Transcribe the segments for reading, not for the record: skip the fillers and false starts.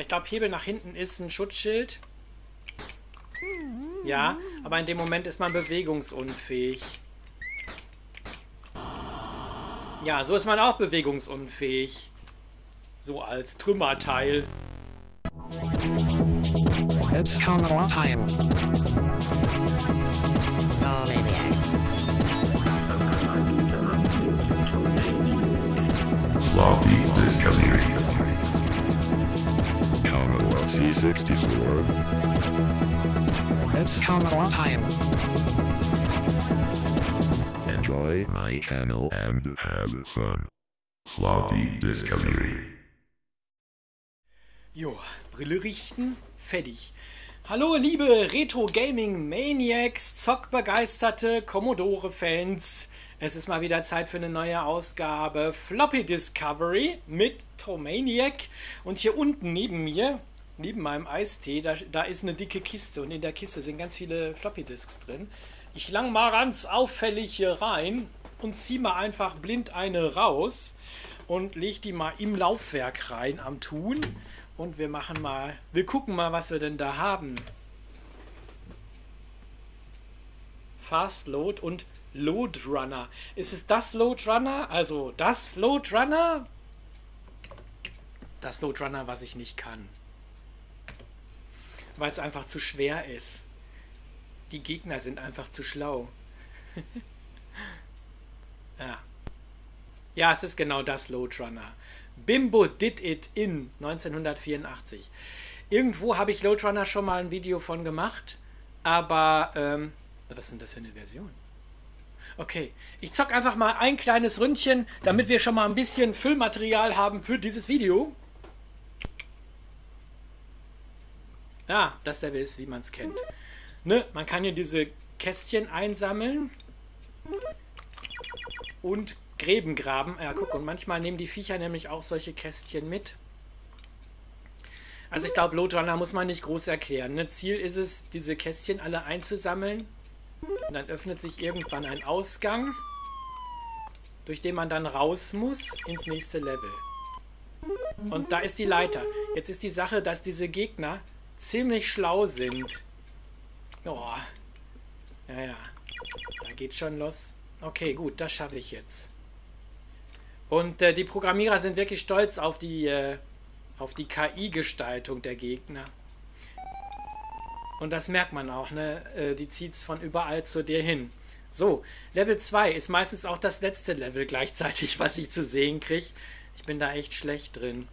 Ich glaube, Hebel nach hinten ist ein Schutzschild. Ja, aber in dem Moment ist man bewegungsunfähig. Ja, so ist man auch bewegungsunfähig. So als Trümmerteil. It's Commodore time. Floppy DISCovery. Commodore C64. It's Commodore time. Enjoy my channel and have fun. Floppy DISCovery. Jo, Brille richten, fertig. Hallo liebe Retro-Gaming-Maniacs, zockbegeisterte Commodore-Fans. Es ist mal wieder Zeit für eine neue Ausgabe Floppy DISCovery mit Thomaniac. Und hier unten neben mir, neben meinem Eistee, da ist eine dicke Kiste. Und in der Kiste sind ganz viele Floppy-Disks drin. Ich lang mal ganz auffällig hier rein und zieh mal einfach blind eine raus und leg die mal im Laufwerk rein am Tun. Und wir machen mal, wir gucken mal, was wir denn da haben. Fast Load und Loadrunner. Ist es das Loadrunner? Also das Loadrunner? Das Loadrunner, was ich nicht kann. Weil es einfach zu schwer ist. Die Gegner sind einfach zu schlau. Ja. Ja, es ist genau das Loadrunner. Bimbo did it in 1984. Irgendwo habe ich Loadrunner schon mal ein Video von gemacht, aber was ist denn das für eine Version? Okay, ich zock einfach mal ein kleines Ründchen, damit wir schon mal ein bisschen Füllmaterial haben für dieses Video. Ah, das Level ist, wie man es kennt. Ne? Man kann hier diese Kästchen einsammeln und Gräben graben. Ja, guck, und manchmal nehmen die Viecher nämlich auch solche Kästchen mit. Also ich glaube, Loadrunner muss man nicht groß erklären. Ne? Ziel ist es, diese Kästchen alle einzusammeln. Und dann öffnet sich irgendwann ein Ausgang, durch den man dann raus muss ins nächste Level. Und da ist die Leiter. Jetzt ist die Sache, dass diese Gegner ziemlich schlau sind. Oh. Ja, ja. Da geht's schon los. Okay, gut, das schaffe ich jetzt. Und die Programmierer sind wirklich stolz auf die KI-Gestaltung der Gegner. Und das merkt man auch, ne? Die zieht es von überall zu dir hin. So, Level 2 ist meistens auch das letzte Level gleichzeitig, was ich zu sehen kriege. Ich bin da echt schlecht drin.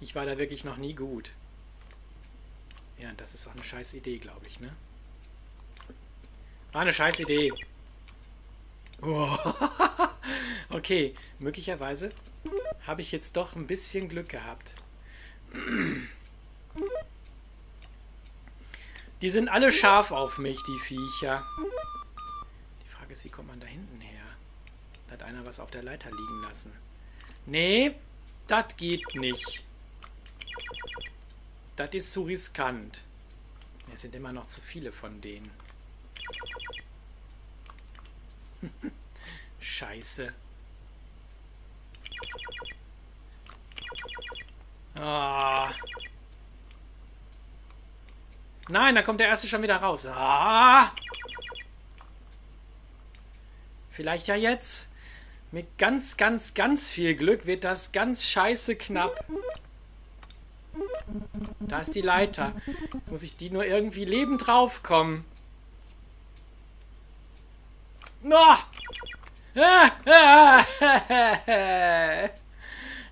Ich war da wirklich noch nie gut. Ja, das ist auch eine scheiß Idee, glaube ich, ne? War eine scheiß Idee. Oh. Okay, möglicherweise habe ich jetzt doch ein bisschen Glück gehabt. Die sind alle scharf auf mich, die Viecher. Die Frage ist, wie kommt man da hinten her? Da hat einer was auf der Leiter liegen lassen. Nee, das geht nicht. Das ist zu riskant. Es sind immer noch zu viele von denen. Scheiße. Ah. Nein, da kommt der erste schon wieder raus. Ah. Vielleicht ja jetzt. Mit ganz, ganz, ganz viel Glück wird das ganz scheiße knapp. Da ist die Leiter. Jetzt muss ich die nur irgendwie lebend draufkommen. Oh.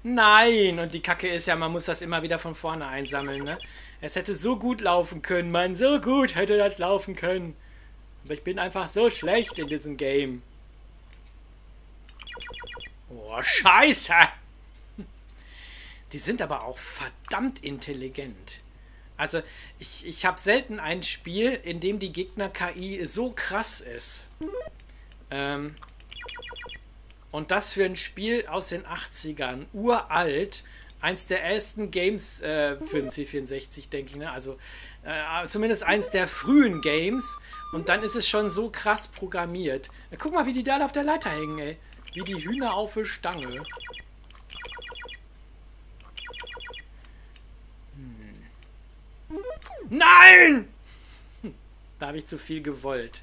Nein, und die Kacke ist ja, man muss das immer wieder von vorne einsammeln, ne? Es hätte so gut laufen können, Mann, so gut hätte das laufen können. Aber ich bin einfach so schlecht in diesem Game. Oh, scheiße! Die sind aber auch verdammt intelligent. Also, ich habe selten ein Spiel, in dem die Gegner-KI so krass ist. Und das für ein Spiel aus den 80ern, uralt, eins der ersten Games für den C64, denke ich, ne? Also zumindest eins der frühen Games, und dann ist es schon so krass programmiert. Guck mal, wie die da auf der Leiter hängen, ey. Wie die Hühner auf der Stange. Nein! Da habe ich zu viel gewollt.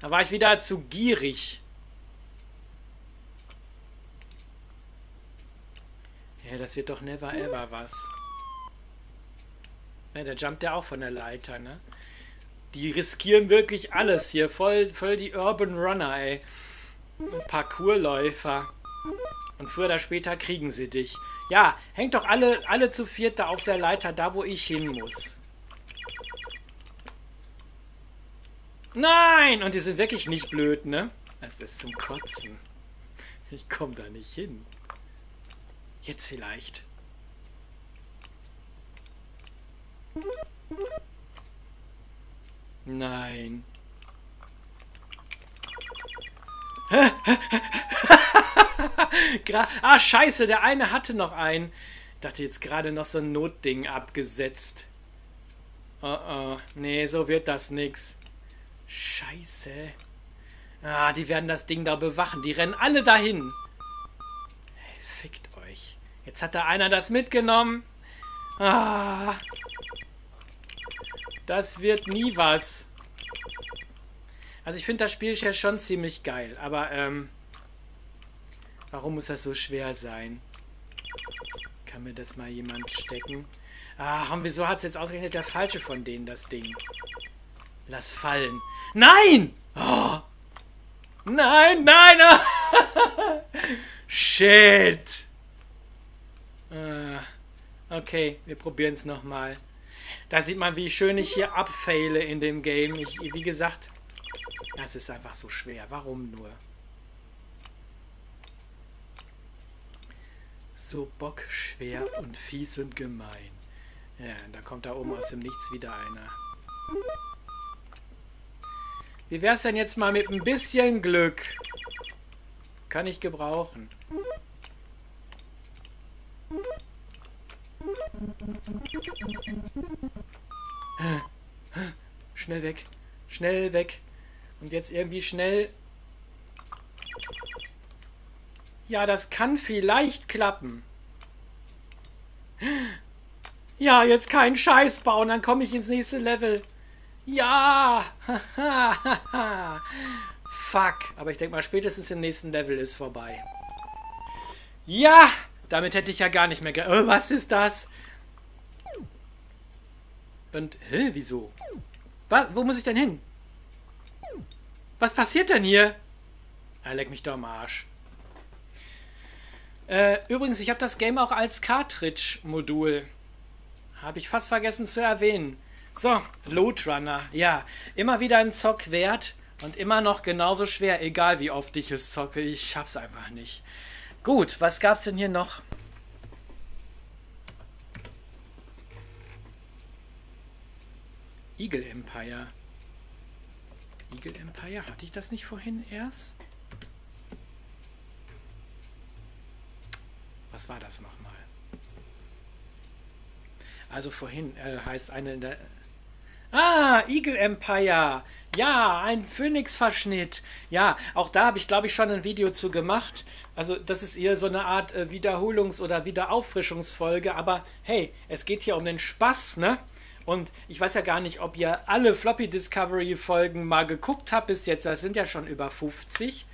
Da war ich wieder zu gierig. Ja, das wird doch never ever was. Ja, da jumpt der auch von der Leiter, ne? Die riskieren wirklich alles hier. Voll die Urban Runner, ey. Parkourläufer. Und früher oder später kriegen sie dich. Ja, hängt doch alle zu viert da auf der Leiter, da wo ich hin muss. Nein! Und die sind wirklich nicht blöd, ne? Das ist zum Kotzen. Ich komme da nicht hin. Jetzt vielleicht. Nein. Ah, scheiße, der eine hatte noch einen. Ich dachte jetzt gerade noch so ein Notding abgesetzt. Oh, oh. Nee, so wird das nix. Scheiße. Ah, die werden das Ding da bewachen. Die rennen alle dahin. Hey, fickt euch. Jetzt hat da einer das mitgenommen. Ah. Das wird nie was. Also ich finde das Spiel ja schon ziemlich geil, aber warum muss das so schwer sein? Kann mir das mal jemand stecken? Ah, wieso hat es jetzt ausgerechnet der Falsche von denen das Ding? Lass fallen. Nein! Oh! Nein, nein! Oh! Shit! Okay, wir probieren es nochmal. Da sieht man, wie schön ich hier abfaile in dem Game. Wie gesagt, das ist einfach so schwer. Warum nur? So bockschwer und fies und gemein. Ja, und da kommt da oben aus dem Nichts wieder einer. Wie wär's denn jetzt mal mit ein bisschen Glück? Kann ich gebrauchen. Schnell weg. Schnell weg. Und jetzt irgendwie schnell... Ja, das kann vielleicht klappen. Ja, jetzt keinen Scheiß bauen, dann komme ich ins nächste Level. Ja! Fuck. Aber ich denke mal, spätestens im nächsten Level ist vorbei. Ja! Damit hätte ich ja gar nicht mehr... was ist das? Und, wieso? Wo muss ich denn hin? Was passiert denn hier? Leck mich doch am Arsch. Übrigens, ich habe das Game auch als Cartridge-Modul. Habe ich fast vergessen zu erwähnen. So, Loadrunner. Ja, immer wieder ein Zock wert und immer noch genauso schwer, egal wie oft ich es zocke. Ich schaff's einfach nicht. Gut, was gab's denn hier noch? Eagle Empire. Eagle Empire? Hatte ich das nicht vorhin erst? Was war das nochmal? Also vorhin heißt eine... Der Eagle Empire! Ja, ein Phönix-Verschnitt! Ja, auch da habe ich, glaube ich, schon ein Video zu gemacht. Also das ist eher so eine Art Wiederholungs- oder Wiederauffrischungsfolge. Aber hey, es geht hier um den Spaß, ne? Und ich weiß ja gar nicht, ob ihr alle Floppy DISCovery-Folgen mal geguckt habt bis jetzt. Das sind ja schon über 50.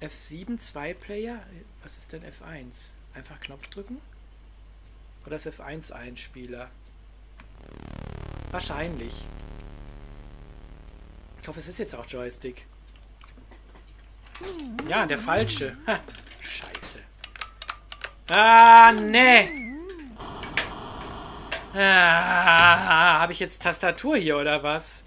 F7, 2-Player? Was ist denn F1? Einfach Knopf drücken? Oder ist F1 ein Spieler? Wahrscheinlich. Ich hoffe, es ist jetzt auch Joystick. Ja, der falsche. Ha, scheiße. Ah, nee. Ah, habe ich jetzt Tastatur hier oder was?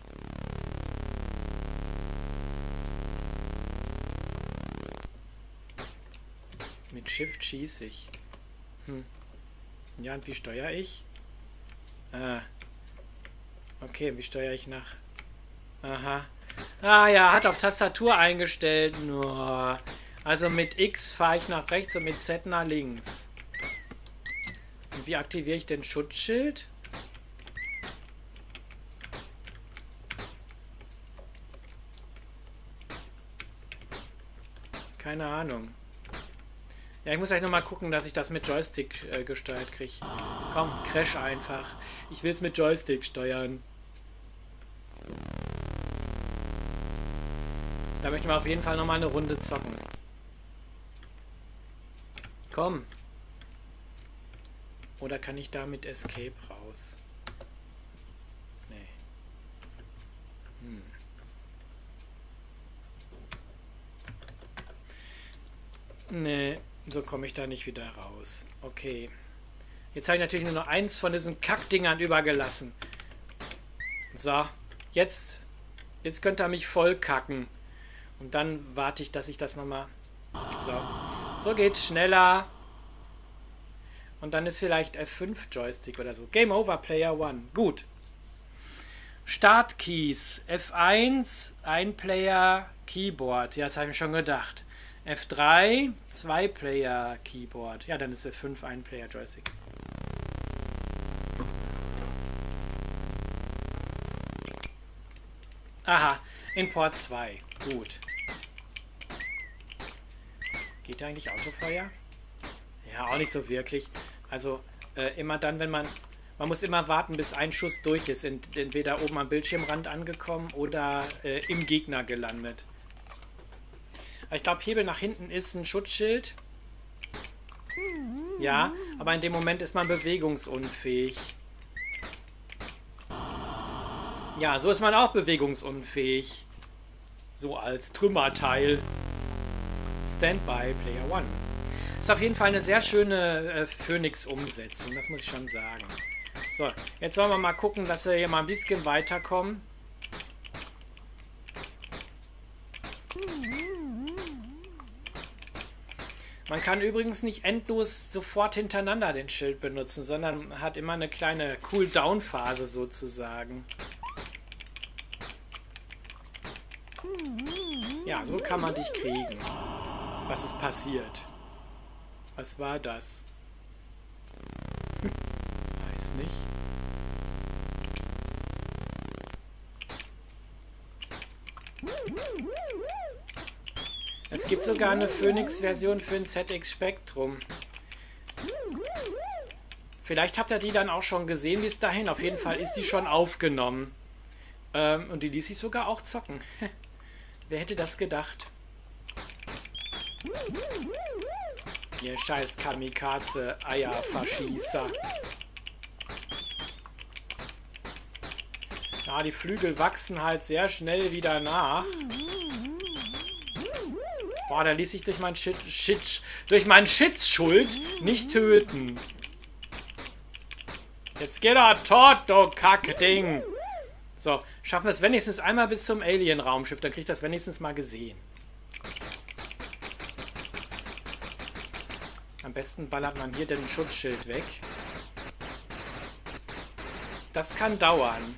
Mit Shift schieße ich. Hm. Ja, und wie steuere ich? Ah. Okay, wie steuere ich nach? Aha. Ah ja, hat auf Tastatur eingestellt. Oh. Also mit X fahre ich nach rechts und mit Z nach links. Und wie aktiviere ich denn Schutzschild? Keine Ahnung. Ja, ich muss gleich nochmal gucken, dass ich das mit Joystick gesteuert kriege. Komm, crash einfach. Ich will es mit Joystick steuern. Da möchten wir auf jeden Fall nochmal eine Runde zocken. Komm. Oder kann ich da mit Escape raus? Nee. Hm. Nee, so komme ich da nicht wieder raus. Okay. Jetzt habe ich natürlich nur noch eins von diesen Kackdingern übergelassen. So, jetzt könnt ihr mich voll kacken. Und dann warte ich, dass ich das nochmal... So. So geht's schneller. Und dann ist vielleicht F5-Joystick oder so. Game over, Player 1. Gut. Startkeys. F1, Ein-Player-Keyboard. Ja, das habe ich mir schon gedacht. F3, Zwei-Player-Keyboard. Ja, dann ist F5, Ein-Player-Joystick. Aha, in Port 2. Gut. Geht da eigentlich Autofeuer? Ja, auch nicht so wirklich. Also immer dann, wenn man... Man muss immer warten, bis ein Schuss durch ist. Entweder oben am Bildschirmrand angekommen oder im Gegner gelandet. Aber ich glaube, Hebel nach hinten ist ein Schutzschild. Ja, aber in dem Moment ist man bewegungsunfähig. Ja, so ist man auch bewegungsunfähig. So als Trümmerteil. Standby, Player One. Ist auf jeden Fall eine sehr schöne Phoenix-Umsetzung, das muss ich schon sagen. So, jetzt wollen wir mal gucken, dass wir hier mal ein bisschen weiterkommen. Man kann übrigens nicht endlos sofort hintereinander den Schild benutzen, sondern hat immer eine kleine Cooldown-Phase sozusagen. Ja, so kann man dich kriegen. Was ist passiert? Was war das? Weiß nicht. Es gibt sogar eine Phoenix-Version für ein ZX Spectrum. Vielleicht habt ihr die dann auch schon gesehen bis dahin. Auf jeden Fall ist die schon aufgenommen. Und die ließ sich sogar auch zocken. Wer hätte das gedacht? Ihr scheiß Kamikaze-Eier-Verschießer. Ja, die Flügel wachsen halt sehr schnell wieder nach. Boah, da ließ ich durch meinen Schitzschuld nicht töten. Jetzt geht er tot, du Kackding. So, schaffen wir es wenigstens einmal bis zum Alien-Raumschiff. Dann krieg ich das wenigstens mal gesehen. Am besten ballert man hier den Schutzschild weg. Das kann dauern.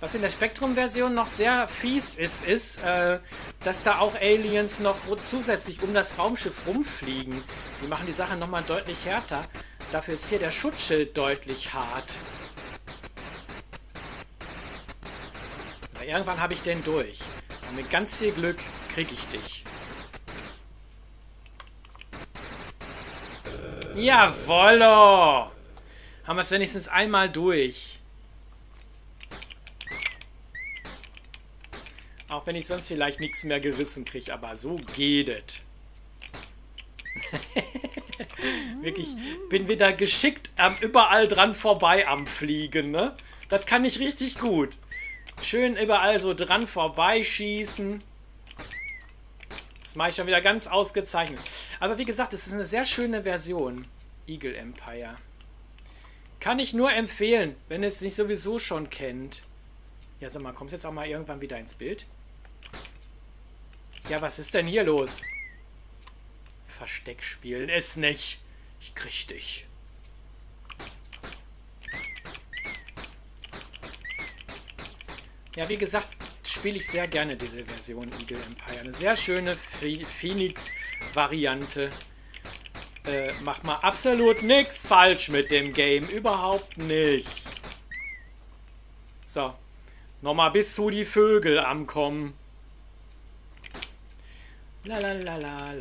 Was in der Spektrum-Version noch sehr fies ist, ist, dass da auch Aliens noch zusätzlich um das Raumschiff rumfliegen. Die machen die Sache nochmal deutlich härter. Dafür ist hier der Schutzschild deutlich hart. Aber irgendwann habe ich den durch. Und mit ganz viel Glück kriege ich dich. Jawollo! Haben wir es wenigstens einmal durch. Auch wenn ich sonst vielleicht nichts mehr gerissen kriege, aber so geht es. Wirklich, bin wieder geschickt überall dran vorbei am Fliegen, ne? Das kann ich richtig gut. Schön überall so dran vorbeischießen. Das mache ich schon wieder ganz ausgezeichnet. Aber wie gesagt, es ist eine sehr schöne Version. Eagle Empire. Kann ich nur empfehlen, wenn ihr es nicht sowieso schon kennt. Ja, sag mal, kommst du jetzt auch mal irgendwann wieder ins Bild? Ja, was ist denn hier los? Versteckspielen ist nicht. Ich krieg dich. Ja, wie gesagt, spiele ich sehr gerne diese Version Eagle Empire. Eine sehr schöne Phoenix-Variante. Macht mal absolut nichts falsch mit dem Game. Überhaupt nicht. So. Nochmal bis zu die Vögel am Kommen. Lalalala.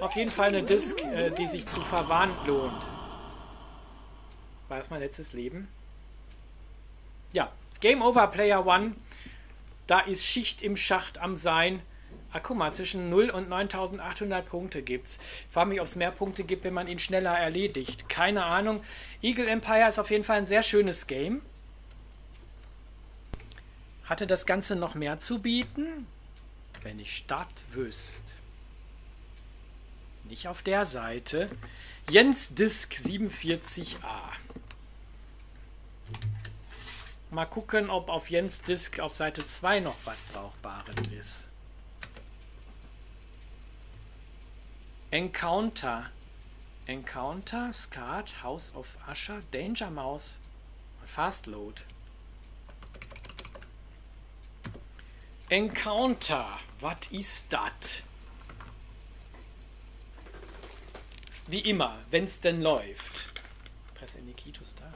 Auf jeden Fall eine Disc, die sich zu verwarnt lohnt. War das mein letztes Leben? Ja, Game Over Player One. Da ist Schicht im Schacht am Sein. Ach, guck mal, zwischen 0 und 9800 Punkte gibt's. Ich frage mich, ob es mehr Punkte gibt, wenn man ihn schneller erledigt. Keine Ahnung. Eagle Empire ist auf jeden Fall ein sehr schönes Game. Hatte das Ganze noch mehr zu bieten? Wenn ich Start wüsste. Nicht auf der Seite. Jens Disk 47a. Mal gucken, ob auf Jens Disk auf Seite 2 noch was Brauchbares ist. Encounter. Encounter, Skat, House of Usher, Danger Mouse und Fast Load. Encounter, was ist das? Wie immer, wenn es denn läuft. Presse Nikitos da.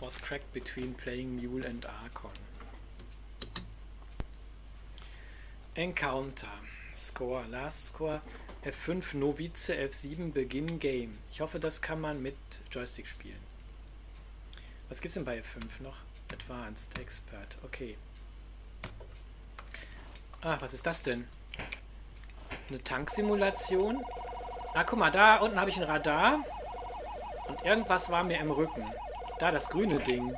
Was cracked between playing Mule and Archon. Encounter. Score, Last Score. F5 Novize, F7 Begin Game. Ich hoffe, das kann man mit Joystick spielen. Was gibt's denn bei F5 noch? Advanced Expert. Okay. Ah, was ist das denn? Eine Tanksimulation? Ah, guck mal, da unten habe ich ein Radar. Und irgendwas war mir im Rücken. Da, das grüne Ding.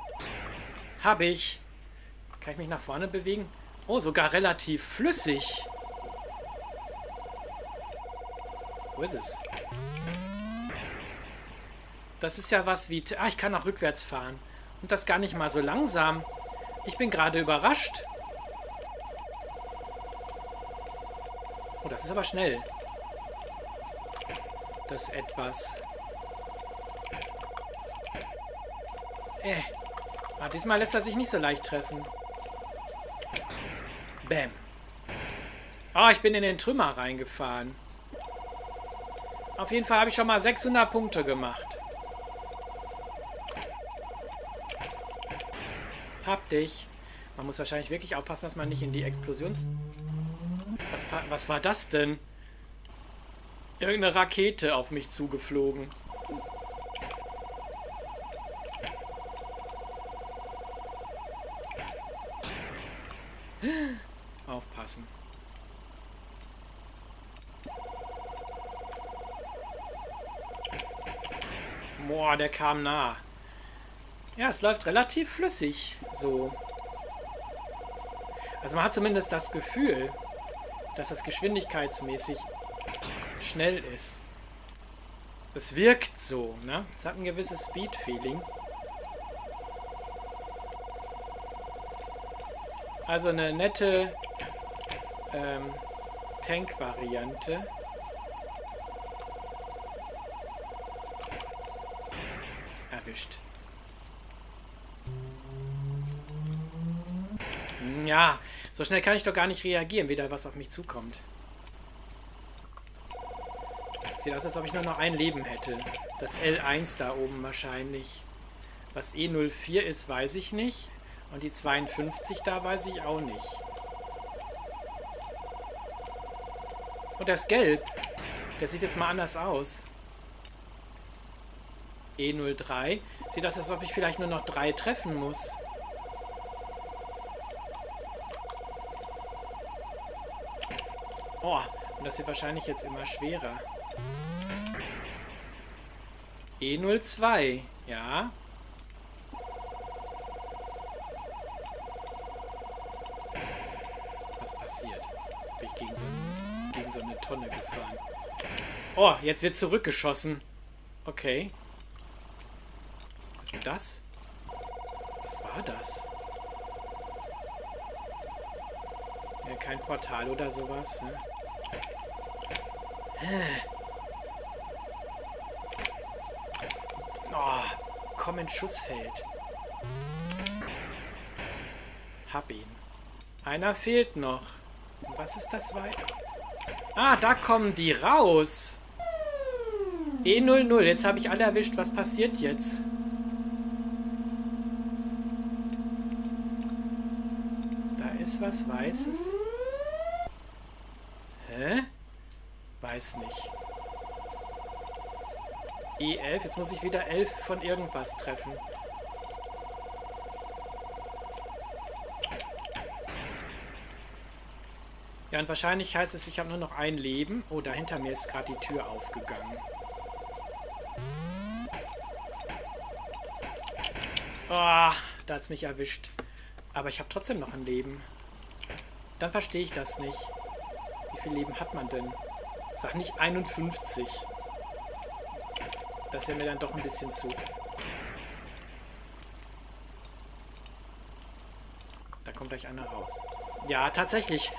Hab ich. Kann ich mich nach vorne bewegen? Oh, sogar relativ flüssig. Wo ist es? Das ist ja was wie... Ah, ich kann auch rückwärts fahren. Und das gar nicht mal so langsam. Ich bin gerade überrascht. Oh, das ist aber schnell. Das etwas... Ah, diesmal lässt er sich nicht so leicht treffen. Bam. Oh, ich bin in den Trümmer reingefahren. Auf jeden Fall habe ich schon mal 600 Punkte gemacht. Hab dich. Man muss wahrscheinlich wirklich aufpassen, dass man nicht in die Explosions... Was war das denn? Irgendeine Rakete auf mich zugeflogen. Aufpassen. Boah, der kam nah. Ja, es läuft relativ flüssig. So. Also man hat zumindest das Gefühl, dass das geschwindigkeitsmäßig schnell ist. Es wirkt so, ne? Es hat ein gewisses Speed-Feeling. Also eine nette Tank-Variante. Erwischt. Ja, so schnell kann ich doch gar nicht reagieren, wie da was auf mich zukommt. Sieht aus, als ob ich nur noch ein Leben hätte. Das L1 da oben wahrscheinlich. Was E04 ist, weiß ich nicht. Und die 52 da weiß ich auch nicht. Und das Gelb, der sieht jetzt mal anders aus. E03. Sieht das, als ob ich vielleicht nur noch 3 treffen muss. Oh, und das wird wahrscheinlich jetzt immer schwerer. E02, ja. Tonne gefahren. Oh, jetzt wird zurückgeschossen. Okay. Was ist denn das? Was war das? Ja, kein Portal oder sowas. Ne? Oh, komm ins Schussfeld. Hab ihn. Einer fehlt noch. Was ist das weiter? Ah, da kommen die raus. E00, jetzt habe ich alle erwischt. Was passiert jetzt? Da ist was Weißes. Hä? Weiß nicht. E11. Jetzt muss ich wieder 11 von irgendwas treffen. Ja, und wahrscheinlich heißt es, ich habe nur noch ein Leben. Oh, da hinter mir ist gerade die Tür aufgegangen. Oh, da hat es mich erwischt. Aber ich habe trotzdem noch ein Leben. Dann verstehe ich das nicht. Wie viel Leben hat man denn? Sag nicht 51. Das wäre mir dann doch ein bisschen zu. Da kommt gleich einer raus. Ja, tatsächlich.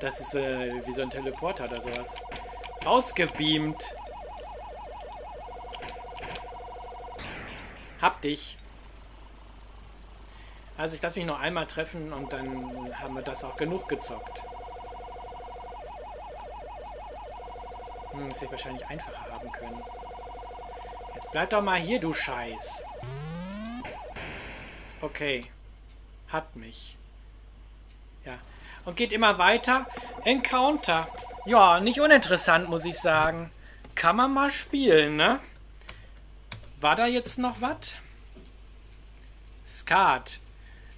Das ist wie so ein Teleporter oder sowas. Rausgebeamt. Hab dich. Also ich lasse mich noch einmal treffen und dann haben wir das auch genug gezockt. Hm, das hätte ich wahrscheinlich einfacher haben können. Jetzt bleib doch mal hier, du Scheiß. Okay. Hat mich. Ja. Und geht immer weiter. Encounter. Ja, nicht uninteressant, muss ich sagen. Kann man mal spielen, ne? War da jetzt noch was? Skat.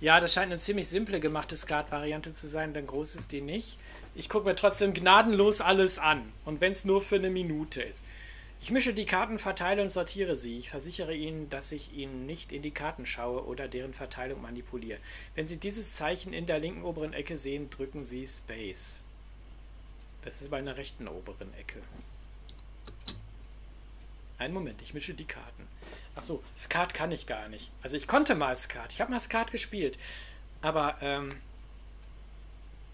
Ja, das scheint eine ziemlich simple gemachte Skat-Variante zu sein, denn groß ist die nicht. Ich gucke mir trotzdem gnadenlos alles an. Und wenn es nur für eine Minute ist. Ich mische die Karten, verteile und sortiere sie. Ich versichere Ihnen, dass ich Ihnen nicht in die Karten schaue oder deren Verteilung manipuliere. Wenn Sie dieses Zeichen in der linken oberen Ecke sehen, drücken Sie Space. Das ist bei einer rechten oberen Ecke. Einen Moment, ich mische die Karten. Achso, Skat kann ich gar nicht. Also ich konnte mal Skat. Ich habe mal Skat gespielt. Aber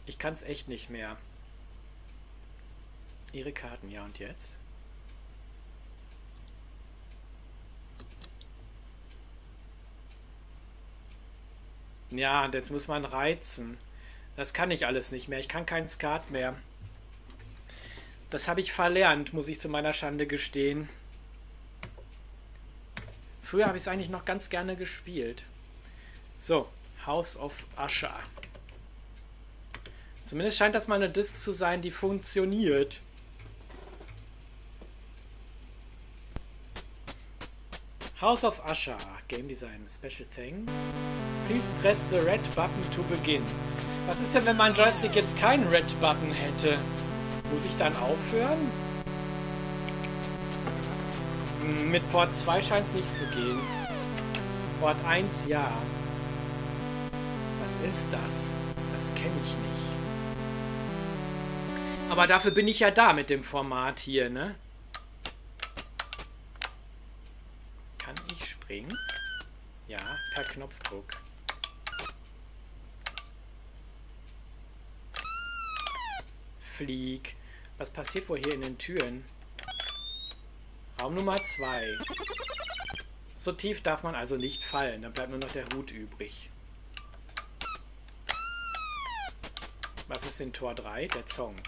ich kann es echt nicht mehr. Ihre Karten, ja und jetzt? Ja, und jetzt muss man reizen. Das kann ich alles nicht mehr. Ich kann keinen Skat mehr. Das habe ich verlernt, muss ich zu meiner Schande gestehen. Früher habe ich es eigentlich noch ganz gerne gespielt. So, House of Usher. Zumindest scheint das mal eine Disc zu sein, die funktioniert. House of Usher. Game Design. Special Thanks. Please press the red button to begin. Was ist denn, wenn mein Joystick jetzt keinen red button hätte? Muss ich dann aufhören? Mit Port 2 scheint es nicht zu gehen. Port 1, ja. Was ist das? Das kenne ich nicht. Aber dafür bin ich ja da mit dem Format hier, ne? Kann ich springen? Ja, per Knopfdruck. Flieg. Was passiert wohl hier in den Türen? Raum Nummer 2. So tief darf man also nicht fallen. Dann bleibt nur noch der Hut übrig. Was ist in Tor 3? Der Zonk.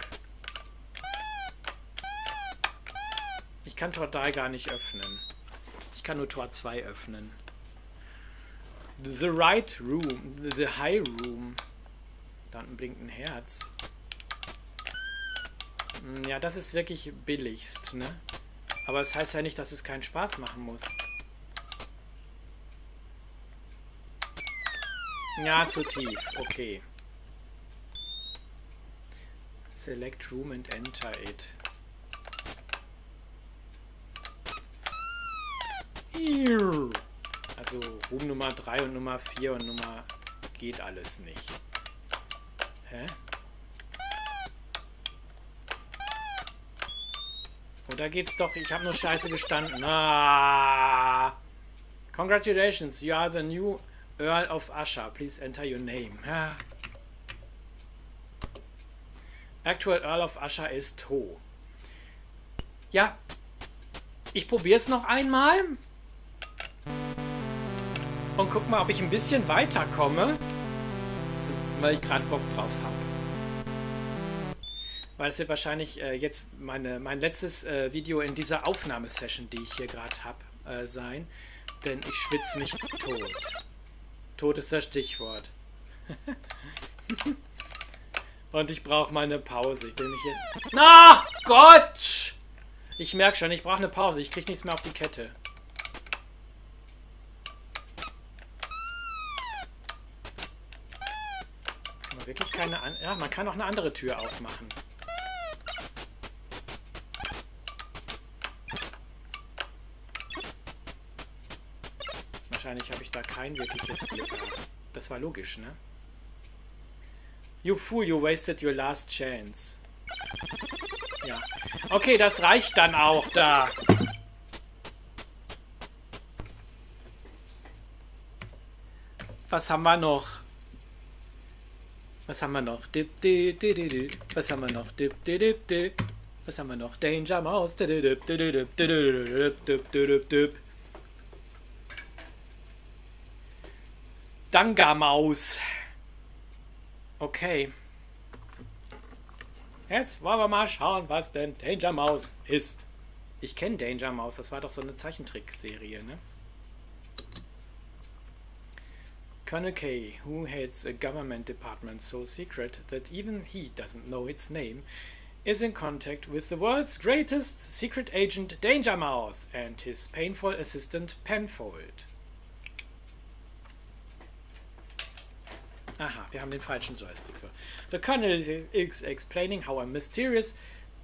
Ich kann Tor 3 gar nicht öffnen. Ich kann nur Tor 2 öffnen. The right room. The high room. Da unten blinkt ein Herz. Ja, das ist wirklich billigst, ne? Aber es heißt ja nicht, dass es keinen Spaß machen muss. Ja, zu tief. Okay. Select room and enter it. Also Room Nummer 3 und Nummer 4 und Nummer geht alles nicht. Hä? Da geht's doch. Ich habe nur Scheiße gestanden. Ah. Congratulations, you are the new Earl of Usher. Please enter your name. Ah. Actual Earl of Usher ist To. Ja. Ich probiere es noch einmal. Und guck mal, ob ich ein bisschen weiterkomme. Weil ich gerade Bock drauf habe. Weil es wird wahrscheinlich jetzt mein letztes Video in dieser Aufnahmesession, die ich hier gerade habe, sein. Denn ich schwitze mich tot. Tot ist das Stichwort. Und ich brauche mal eine Pause. Ich will mich hier... Na Gott! Ich merke schon, ich brauche eine Pause. Ich kriege nichts mehr auf die Kette. Kann man wirklich keine... Ja, man kann auch eine andere Tür aufmachen. Wahrscheinlich habe ich da kein wirkliches Glück. Das war logisch, ne? You fool, you wasted your last chance. Ja. Okay, das reicht dann auch da. Was haben wir noch? Was haben wir noch? Dip, dip, dip, dip, dip. Was haben wir noch? Dip, dip, dip, dip. Was haben wir noch? Danger Mouse. Dip, dip, dip, dip, dip, dip, dip. Danger Mouse. Okay. Jetzt wollen wir mal schauen, was denn Danger Mouse ist. Ich kenne Danger Mouse, das war doch so eine Zeichentrickserie, ne? Colonel K., who heads a government department so secret that even he doesn't know its name, is in contact with the world's greatest secret agent Danger Mouse and his painful assistant Penfold. Aha, wir haben den falschen Joystick. So. The Colonel is explaining how a mysterious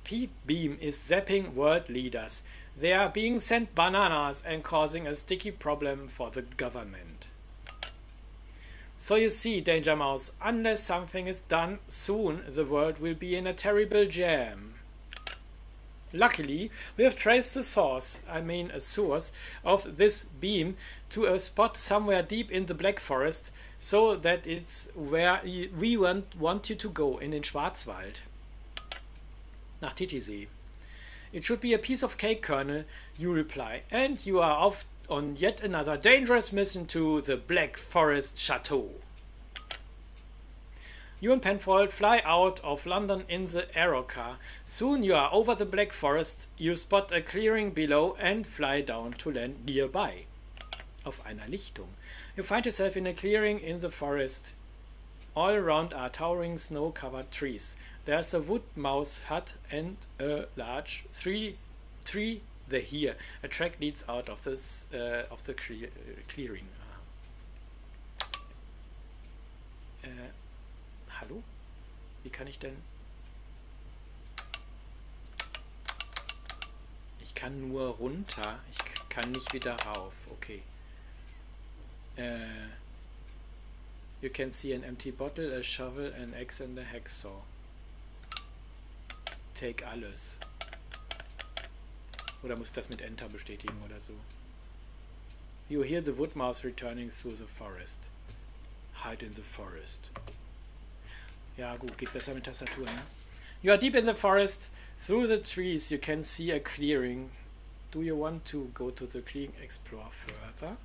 P-Beam is zapping world leaders. They are being sent bananas and causing a sticky problem for the government. So you see, Danger Mouse, unless something is done soon, the world will be in a terrible jam. Luckily, we have traced the source of this beam to a spot somewhere deep in the Black Forest, so that it's where we want you to go, in den Schwarzwald. Nach Titisee. It should be a piece of cake, Colonel, you reply, and you are off on yet another dangerous mission to the Black Forest Chateau. You and Penfold fly out of London in the aerocar. Soon you are over the Black Forest, you spot a clearing below and fly down to land nearby. Auf einer Lichtung. You find yourself in a clearing in the forest. All around are towering snow-covered trees. There's a wood mouse hut and a large tree here. A track leads out of, the clearing. Hallo? Wie kann ich denn... Ich kann nur runter. Ich kann nicht wieder rauf. Okay. You can see an empty bottle, a shovel, an axe and a hacksaw. Take alles. Oder muss ich das mit Enter bestätigen oder so? You hear the wood mouse returning through the forest. Hide in the forest. Ja, gut, geht besser mit Tastatur, ne? You are deep in the forest. Through the trees you can see a clearing. Do you want to go to the clearing, explore further?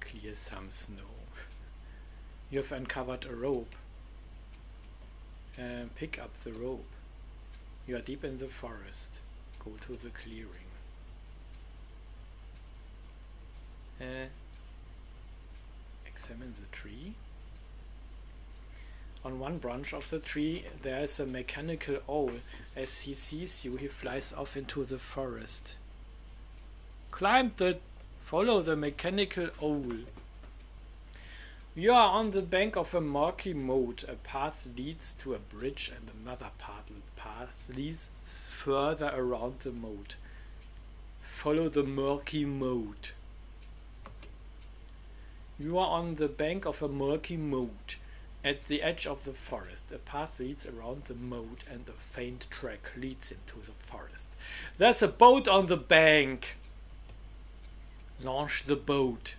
Clear some snow. You have uncovered a rope. Pick up the rope. You are deep in the forest. Go to the clearing. Examine the tree. On one branch of the tree there is a mechanical owl. As he sees you, he flies off into the forest. Follow the mechanical owl. You are on the bank of a murky moat. A path leads to a bridge and another path leads further around the moat. Follow the murky moat. You are on the bank of a murky moat. At the edge of the forest, a path leads around the moat and a faint track leads into the forest. There's a boat on the bank! Launch the boat.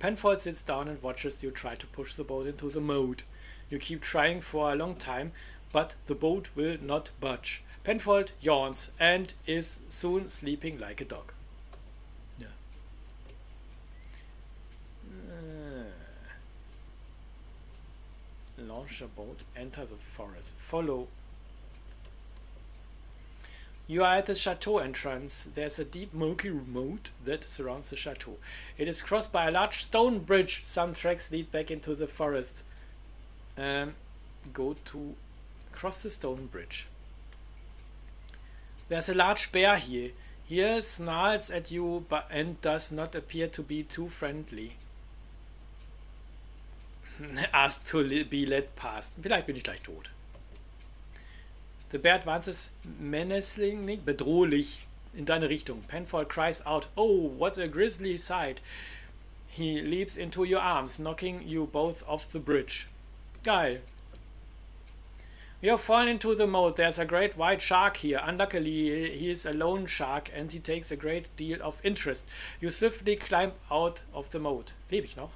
Penfold sits down and watches you try to push the boat into the moat. You keep trying for a long time, but the boat will not budge. Penfold yawns and is soon sleeping like a dog. Launch a boat, enter the forest, follow. You are at the chateau entrance. There's a deep murky moat that surrounds the chateau. It is crossed by a large stone bridge. Some tracks lead back into the forest. go to cross the stone bridge. There's a large bear here. He snarls at you and does not appear to be too friendly. Ask to be let past. Vielleicht bin ich gleich tot. The bear advances menacingly, bedrohlich in deine Richtung. Penfold cries out, "Oh, what a grisly sight!" He leaps into your arms, knocking you both off the bridge. Geil. You're fallen into the moat. There's a great white shark here. Unluckily, he is a lone shark and he takes a great deal of interest. You swiftly climb out of the moat. Lebe ich noch?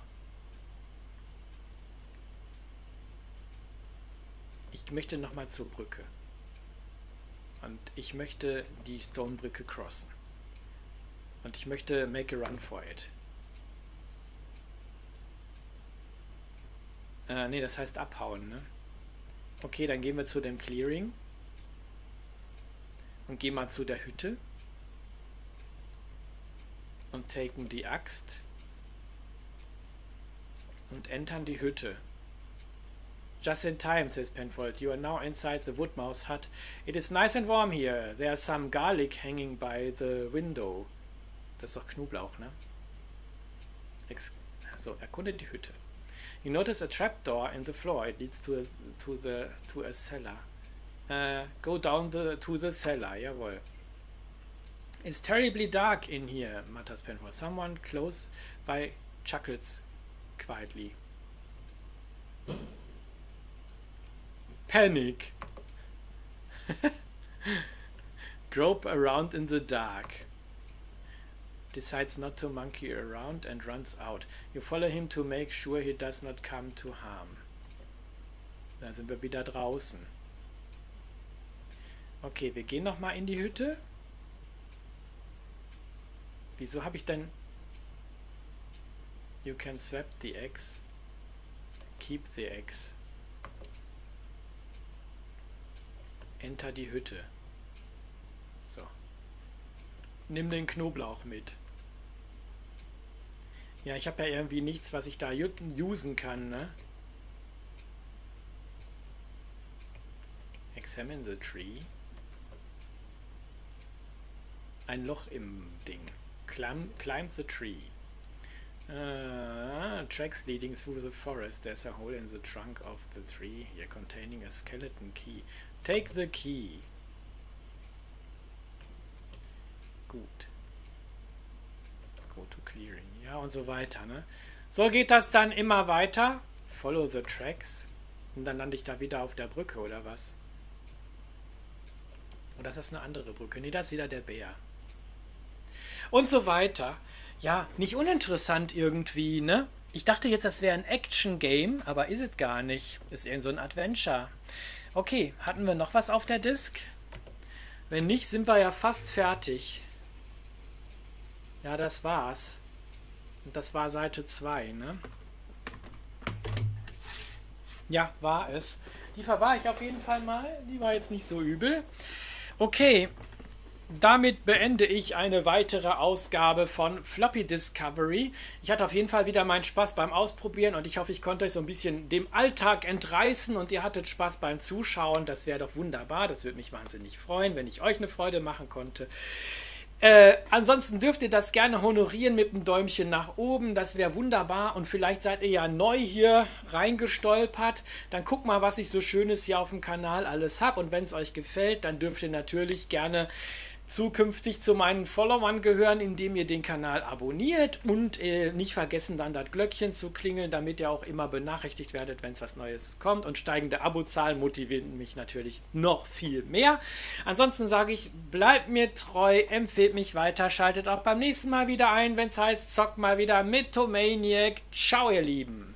Ich möchte nochmal zur Brücke. Und ich möchte die Stonebrücke crossen. Und ich möchte make a run for it. Ne, das heißt abhauen, ne? Okay, dann gehen wir zu dem Clearing und gehen mal zu der Hütte und taken die Axt und entern die Hütte. Just in time, says Penfold. You are now inside the Woodmouse hut. It is nice and warm here. There's some garlic hanging by the window. Das ist doch Knoblauch, ne? So, erkundet die Hütte. You notice a trapdoor in the floor. It leads to a cellar. Go down to the cellar. Jawohl. It's terribly dark in here, mutters Penfold. Someone close by chuckles quietly. Panic. Grope around in the dark. Decides not to monkey around and runs out. You follow him to make sure he does not come to harm. Da sind wir wieder draußen. Okay, wir gehen nochmal in die Hütte. Wieso habe ich denn... You can swap the eggs. Keep the eggs. Enter die Hütte. So. Nimm den Knoblauch mit. Ja, ich habe ja irgendwie nichts, was ich da usen kann, ne? Examine the tree. Ein Loch im Ding. Climb the tree. Tracks leading through the forest. There's a hole in the trunk of the tree here containing a skeleton key. Take the key. Gut. Go to clearing. Ja, und so weiter, ne? So geht das dann immer weiter. Follow the tracks. Und dann lande ich da wieder auf der Brücke, oder was? Oder ist das eine andere Brücke? Nee, das ist wieder der Bär. Und so weiter. Ja, nicht uninteressant irgendwie, ne? Ich dachte jetzt, das wäre ein Action-Game, aber ist es gar nicht. Ist eher so ein Adventure. Okay, hatten wir noch was auf der Disk? Wenn nicht, sind wir ja fast fertig. Ja, das war's. Und das war Seite 2, ne? Ja, war es. Die verwahre ich auf jeden Fall mal. Die war jetzt nicht so übel. Okay, damit beende ich eine weitere Ausgabe von Floppy DISCovery. Ich hatte auf jeden Fall wieder meinen Spaß beim Ausprobieren und ich hoffe, ich konnte euch so ein bisschen dem Alltag entreißen und ihr hattet Spaß beim Zuschauen. Das wäre doch wunderbar. Das würde mich wahnsinnig freuen, wenn ich euch eine Freude machen konnte. Ansonsten dürft ihr das gerne honorieren mit einem Däumchen nach oben, das wäre wunderbar und vielleicht seid ihr ja neu hier reingestolpert, dann guckt mal, was ich so Schönes hier auf dem Kanal alles habe und wenn es euch gefällt, dann dürft ihr natürlich gerne zukünftig zu meinen Followern gehören, indem ihr den Kanal abonniert und nicht vergessen dann das Glöckchen zu klingeln, damit ihr auch immer benachrichtigt werdet, wenn es was Neues kommt und steigende Abozahlen motivieren mich natürlich noch viel mehr. Ansonsten sage ich, bleibt mir treu, empfehlt mich weiter, schaltet auch beim nächsten Mal wieder ein, wenn es heißt, zockt mal wieder mit Thomaniac. Ciao ihr Lieben!